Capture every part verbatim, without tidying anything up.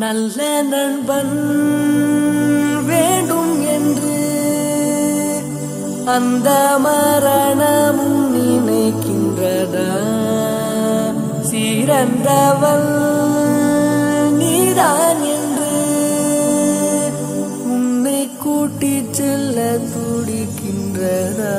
நல்ல நண்பன் வேண்டும் என்று அந்த மரணமும் நினைக்கின்றதா? சீரந்தவள் நீதான் என்று உன்னை கூட்டிச் செல்ல துடிக்கின்றதா?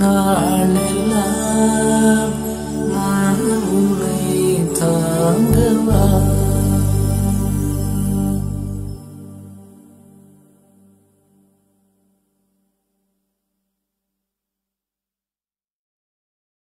Nalla Nanban.